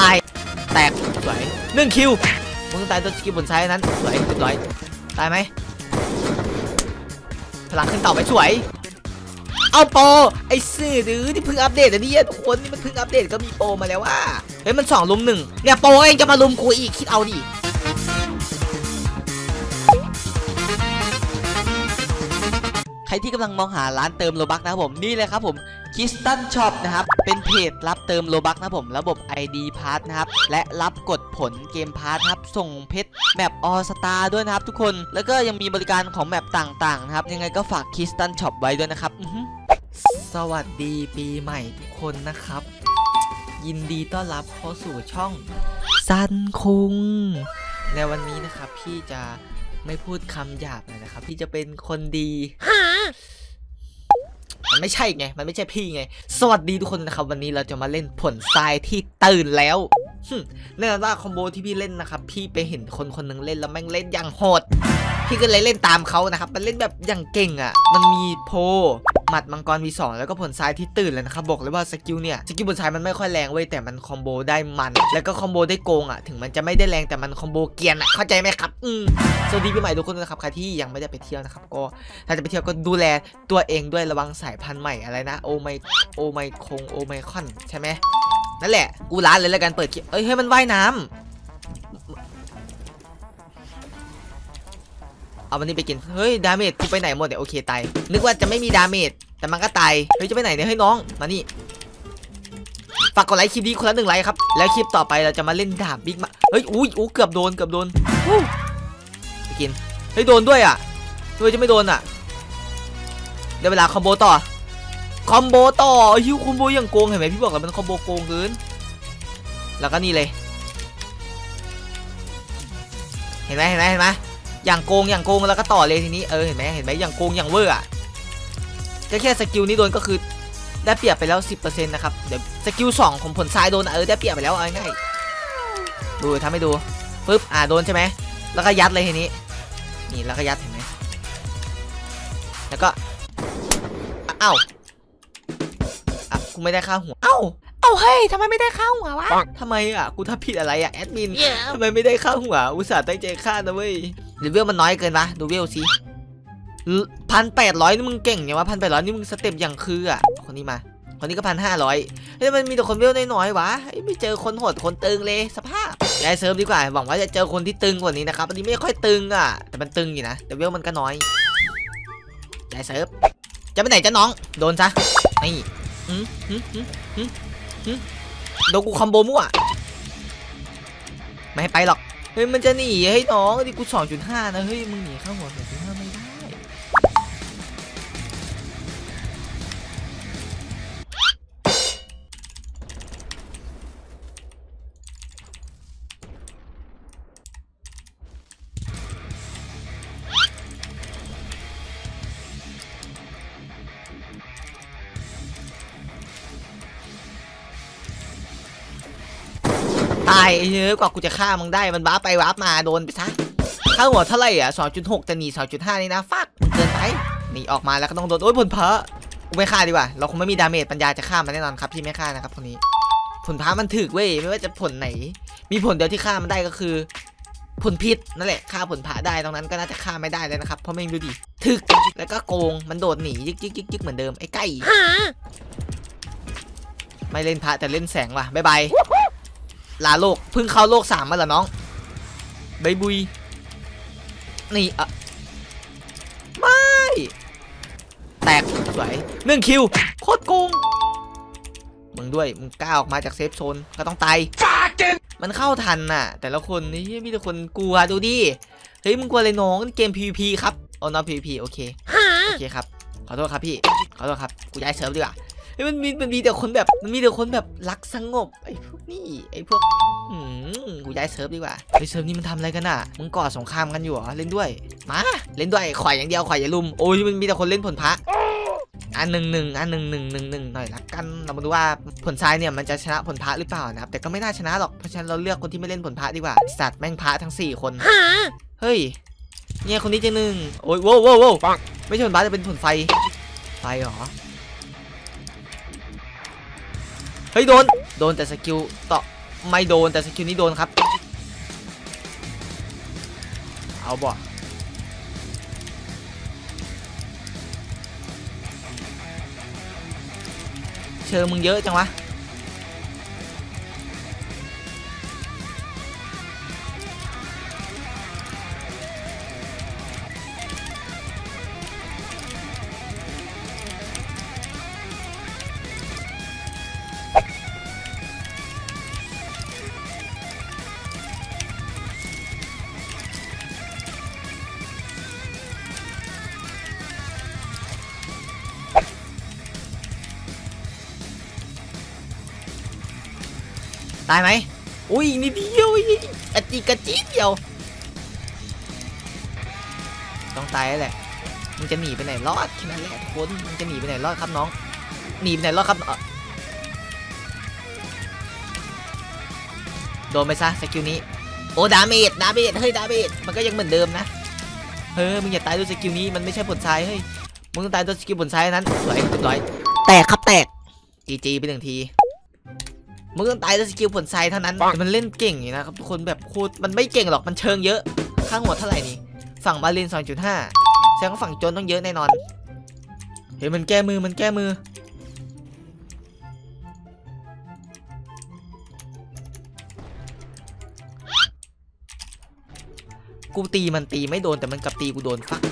ตายแตกสวย1คิวมึงตายตัวสกิลบนซ้ายนั้นสวยเรียบร้อยตายไหมพลังขึ้นต่อไปสวยเอาโปรไอ้สื่อหรือที่เพิ่งอัปเดตอันนี้ทุกคนนี่มันเพิ่งอัปเดตก็มีโปรมาแล้วว่าเฮ้ยมัน2 ลุม 1เนี่ยโปรเองจะมาลุมกูอีกคิดเอาดิใครที่กำลังมองหาร้านเติมโลบัคนะครับผมนี่เลยครับผมคิสตันช็อปนะครับเป็นเพจรับเติมโลบัคนะผมระบบ ID พาร์ทนะครับและรับกดผลเกมพาร์ทครับส่งเพชรแมปออสตาร์ด้วยนะครับทุกคนแล้วก็ยังมีบริการของแมปต่างๆนะครับยังไงก็ฝากคิสตันช็อปไว้ด้วยนะครับสวัสดีปีใหม่ทุกคนนะครับยินดีต้อนรับเข้าสู่ช่องซันคุงในวันนี้นะครับพี่จะไม่พูดคำหยาบเลยนะครับพี่จะเป็นคนดีมันไม่ใช่ไงมันไม่ใช่พี่ไงสวัสดีทุกคนนะครับวันนี้เราจะมาเล่นผลทรายที่ตื่นแล้วแน่นอนว่าคอมโบที่พี่เล่นนะครับพี่ไปเห็นคนหนึ่งเล่นแล้วแม่งเล่นอย่างโหดพี่ก็เลยเล่นตามเขานะครับมันเล่นแบบอย่างเก่งอ่ะมันมีโพหมัดมังกร V2 แล้วก็ผลทรายที่ตื่นแล้วนะครับบอกเลยว่าสกิลเนี่ยสกิลผลทรายมันไม่ค่อยแรงเว้ยแต่มันคอมโบได้มันแล้วก็คอมโบได้โกงอ่ะถึงมันจะไม่ได้แรงแต่มันคอมโบเกียนอ่ะเข้าใจไหมครับสวัสดีปีใหม่ทุกคนนะครับใครที่ยังไม่ได้ไปเที่ยวนะครับก็ถ้าจะไปเที่ยวก็ดูแลตัวเองด้วยระวังสายพันธุ์ใหม่อะไรนะโอไมคอนใช่ไหมนั่นแหละกูร้านเลยแล้วกันเปิดเอ้ยให้มันว่ายน้ำเอาวันนี้ไปกินเฮ้ยดาเมจกูไปไหนหมดเนี่ยโอเคตายนึกว่าจะไม่มีดาเมจแต่มันก็ตายเฮ้ยจะไปไหนเนี่ยเฮ้ยน้องมานี่ฝากกดไลค์คลิปนี้คนละ1 ไลค์ครับแล้วคลิปต่อไปเราจะมาเล่นดาบบิ๊กมาเฮ้ยอุ้ยอู้เกือบโดนไปกินเฮ้ยโดนด้วยอ่ะด้วยจะไม่โดนอ่ะเดี๋ยวเวลาคอมโบต่อฮิวคอมโบยังโกงเห็นไหมพี่บอกแล้วมันคอมโบโกงเกินแล้วก็นี่เลยเห็นไหมอย่างโกงแล้วก็ต่อเลยทีนี้เห็นไหมอย่างโกงอย่างเวอร์อ่ะแค่สกิลนี้โดนก็คือได้เปรียบไปแล้ว 10% นะครับเดี๋ยวสกิล2ของผลทรายโดนได้เปรียบไปแล้วเอาง่ายดูทำให้ดูปึ๊บโดนใช่ไหมแล้วก็ยัดเลยทีนี้นี่แล้วก็ยัดเห็นไหมแล้วก็อ้าวกูไม่ได้ค่าหัวเอ้าเฮ้ยทำไมไม่ได้ค่าหัววะทำไมกูทำผิดอะไรแอดมินทำไมไม่ได้ค่าหัวอุตส่าห์ตั้งใจค่านะเว้ยเลเวลมันน้อยเกินปะดูเวลสิ1,800นี่มึงเก่งเนี่ยวะ1,800นี่มึงสเต็ปอย่างคือคนนี้มาคนนี้ก็1,500เฮ้ยมันมีแต่คนเวลน้อยวะไม่เจอคนโหดคนตึงเลยสภาพย้ายเซิร์ฟดีกว่าหวังว่าจะเจอคนที่ตึงกว่านี้นะครับอันนี้ไม่ค่อยตึงแต่มันตึงอยู่นะแต่เวลมันก็น้อยย้ายเซิร์ฟจะไปไหนจะน้องโดนซะนี่โดนกูคอมโบมั่วไม่ให้ไปหรอกเฮ้ยมันจะหนีให้น้องดิกู 2.5 นะเฮ้ยมึงหนีข้างหัว 2.5 ไม่ได้ตายเยอะกว่ากูจะฆ่ามึงได้มันว้าไปว้ามาโดนไปซะข้าหัวเท่าไหร่2.6 จะหนี 2.5 นี่นะฟักเกินไปหนีออกมาแล้วก็ต้องโดนโอ้ยผลพระกูไม่ฆ่าดีกว่าเราคงไม่มีดาเมจปัญญาจะฆ่ามันแน่นอนครับที่ไม่ฆ่านะครับคนนี้ผลพระมันถึกเว้ยไม่ว่าจะผลไหนมีผลเดียวที่ฆ่ามันได้ก็คือผลพิษนั่นแหละฆ่าผลพระได้ตรงนั้นก็น่าจะฆ่าไม่ได้เลยนะครับเพราะไม่ดูดิถึกแล้วก็โกงมันโดดหนียึกเหมือนเดิมไอ้ไก่ไม่เล่นพระแต่เล่นแสงว่ะบ๊ายบายลาโลกเพิ่งเข้าโลก3มาเหรอน้องใบบุยนี่ไม่แตกสวย1 คิวโคตรโกงมึงด้วยมึงก้าวออกมาจากเซฟโซนก็ต้องตายมันเข้าทันแต่ละคนนี่มีแต่คนกลัวดูดิเฮ้ยมึงกลัวอะไรน้องเกม PVP ครับอ๋อน้อง PVP โอเคครับขอโทษครับพี่ขอโทษครับกูย้ายเซิร์ฟดีกว่ามันมีแต่คนแบบรักสงบไอ้พวกนี่ไอ้พวกกูย้ายเซิร์ฟดีกว่าไอ้เซิร์ฟนี่มันทำอะไรกันมึงก่อสงครามกันอยู่เหรอเล่นด้วยมาเล่นด้วยข่อยอย่างเดียวข่อยอย่าลุมโอ้ยมันมีแต่คนเล่นผลพระ1-1หน่อยละกันเรามาดูว่าผลทรายเนี่ยมันจะชนะผลพระหรือเปล่านะครับแต่ก็ไม่น่าชนะหรอกเพราะฉะนั้นเราเลือกคนที่ไม่เล่นผลพระดีกว่าสัตว์แม่งพระทั้ง4 คนเฮ้ยเนี่ยคนนี้จะ1โอ้ยโว้ปังไม่ใช่ผลพระแต่เป็นผลไฟหรอเฮ้ยโดนแต่สกิลต่อ ไม่โดนแต่สกิลนี้โดนครับเอาบ่เชิญมึงเยอะจังวะตายไหมอุ้ยนิดเดียวกระจิกระจิเดียวต้องตายแล้วแหละมึงจะหนีไปไหนรอดแค่นั้นแหละทุกคนมึงจะหนีไปไหนรอดครับน้องหนีไปไหนรอดครับโดนไปซะสกิลนี้โอ้ดาเมจเฮ้ยดาเมจมันก็ยังเหมือนเดิมนะเฮ้ยมึงอย่าตายด้วยสกิลนี้มันไม่ใช่ผลทรายเฮ้ยมึงต้องตายด้วยสกิลผลทรายนั้นสวยจุดร้อยแตกครับแตกจีจีไปหนึ่งทีมึงต้องตายด้วยสกิลผลทรายเท่านั้นมันเล่นเก่งอยู่นะครับทุกคนแบบโคตรมันไม่เก่งหรอกมันเชิงเยอะข้างหัวเท่าไหร่นี่ฝั่งบาลิน 2.5 แสดงว่าฝั่งโจนต้องเยอะแน่นอนเฮ้ยมันแก้มือกูตีมันตีไม่โดนแต่มันกลับตีกูโดนฟัก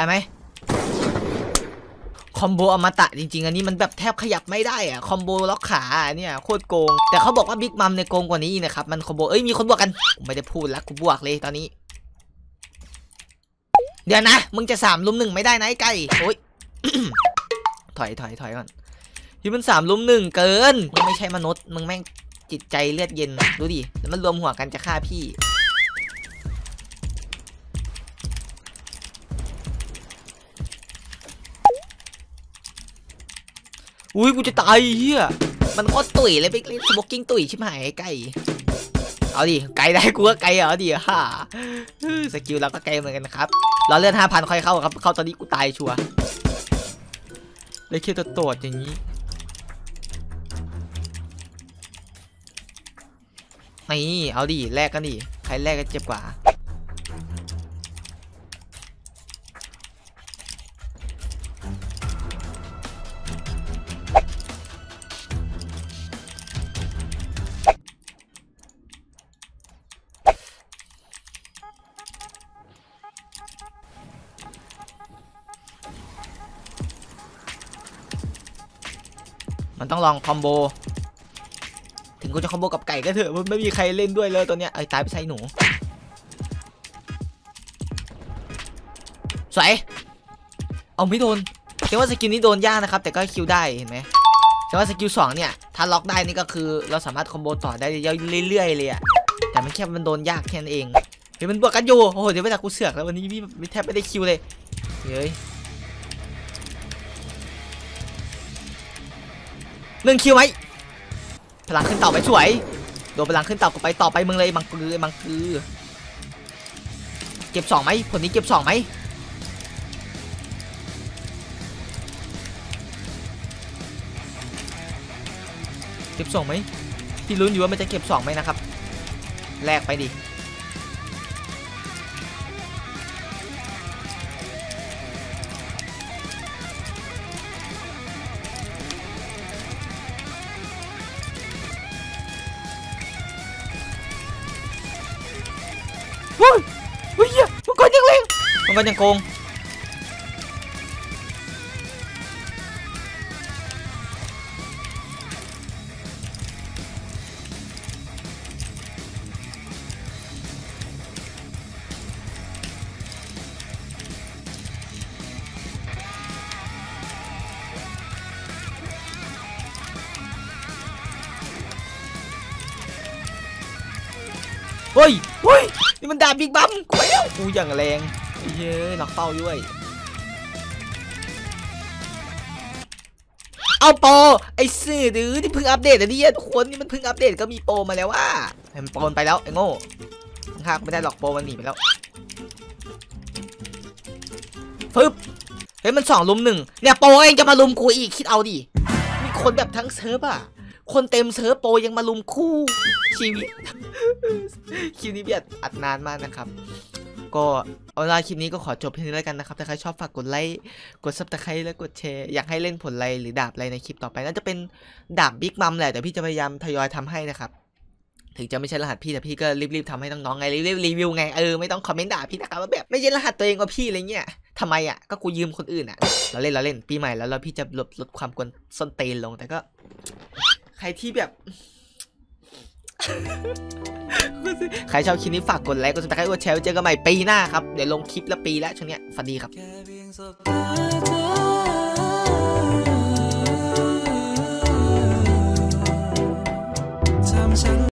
ตายไหมคอมโบอมตะจริงๆอันนี้มันแบบแทบขยับไม่ได้อะคอมโบล็อกขาเนี่ยโคตรโกงแต่เขาบอกว่าบิ๊กมัมเนี่ยโกงกว่านี้นะครับมันคอมโบเอ้ยมีคนบวกกันไม่ได้พูดละกูบวกเลยตอนนี้เดี๋ยวนะมึงจะ3-1ไม่ได้นะไก่โอ้ย ถอยก่อนที่มัน3-1เกินมึงไม่ใช่มนุษย์มึงแม่งจิตใจเลือดเย็นดูดิแล้วมันรวมหัวกันจะฆ่าพี่อุ้ยกูจะตายเฮียมันโคตรตุ๋ยเลยไปสโมกกิ้งตุ๋ยชิบหายไก่เอาดิไก่ได้กูก็ไก่เอาดิฮ่าสกิลเราก็ไก่เหมือนกันนะครับเราเลือด 5,000 ค่อยเข้าครับเข้าตอนนี้กูตายชัวร์เลยเคี้ยวตัวโตดอย่างนี้นี่เอาดิแลกกันดิใครแลกก็เจ็บกว่ามันต้องลองคอมโบถึงกูจะคอมโบกับไก่ก็เถอะมันไม่มีใครเล่นด้วยเลยตัวเนี้ยไอ้ตายไปใส่หนูสวยเอาไม่โดนแต่ว่าสกิลนี้โดนยากนะครับแต่ก็คิวได้เห็นไหมแต่ว่าสกิล2เนี่ยถ้าล็อกได้นี่ก็คือเราสามารถคอมโบต่อได้เรื่อยๆเลยอะแต่มันแค่มันโดนยากแค่นั้นเองเดี๋ยวมันบวกกันอยู่โอ้โหเดี๋ยวไม่ได้กูเสือกแล้ววันนี้พี่แทบไม่ได้คิวเลยเฮ้ย1คิวไหมพลังขึ้นเต่าไปสวยโดนพลังขึ้นเต่ากูไปต่อไปมึงเลยมังกือเก็บ2ไหมผลนี้เก็บ2ไหมเก็บ2ไหมพี่ลุ้นอยู่ว่ามันจะเก็บ2ไหมนะครับแลกไปดิก็ยังโกง เฮ้ยเฮ้ยนี่มันดาบบิ๊กบัมแควกูอย่างแรงเย้หนักเป้าด้วยเอาโปไอ้สื่อดื้อที่เพิ่งอัปเดตนะเนี่ยทุกคนนี่มันเพิ่งอัปเดตก็มีโปมาแล้วว่ามันโปนไปแล้วไอ้โง่ข้างไม่ได้หรอกโปมันหนีไปแล้วฟึบเฮ้ยมัน2 ลุม 1เนี่ยโปเองจะมาลุมกูอีกคิดเอาดิมีคนแบบทั้งเซิร์ฟอะคนเต็มเซิร์ฟโปยังมาลุมคู่ชีวิตคลิปนี้เบียดอัดนานมากนะครับก็เอาล่ะคลิปนี้ก็ขอจบเพียงนี้แล้วกันนะครับถ้าใครชอบฝากกดไลค์กดซับสไคร้และกดแชร์อยากให้เล่นผลอะไรหรือดาบอะไรในคลิปต่อไปน่าจะเป็นดาบบิ๊กมัมแหละแต่พี่จะพยายามทยอยทำให้นะครับถึงจะไม่ใช่รหัสพี่แต่พี่ก็รีบๆทำให้น้องๆไงรีบๆรีวิวไงไม่ต้องคอมเมนต์ด่าพี่นะครับว่าแบบไม่ใช่รหัสตัวเองว่าพี่อะไรเงี้ยทำไมอ่ะก็กูยืมคนอื่นอ่ะเราเล่นปีใหม่แล้วเราพี่จะลดความกวนส้นเตนลงแต่ก็ใครที่แบบใครชอบคลิปนี้ฝากกดไลค์กดติดตามกดแชร์เจอกันใหม่ปีหน้าครับเดี๋ยวลงคลิปละปีละช่วงเนี้ยฝันดีครับ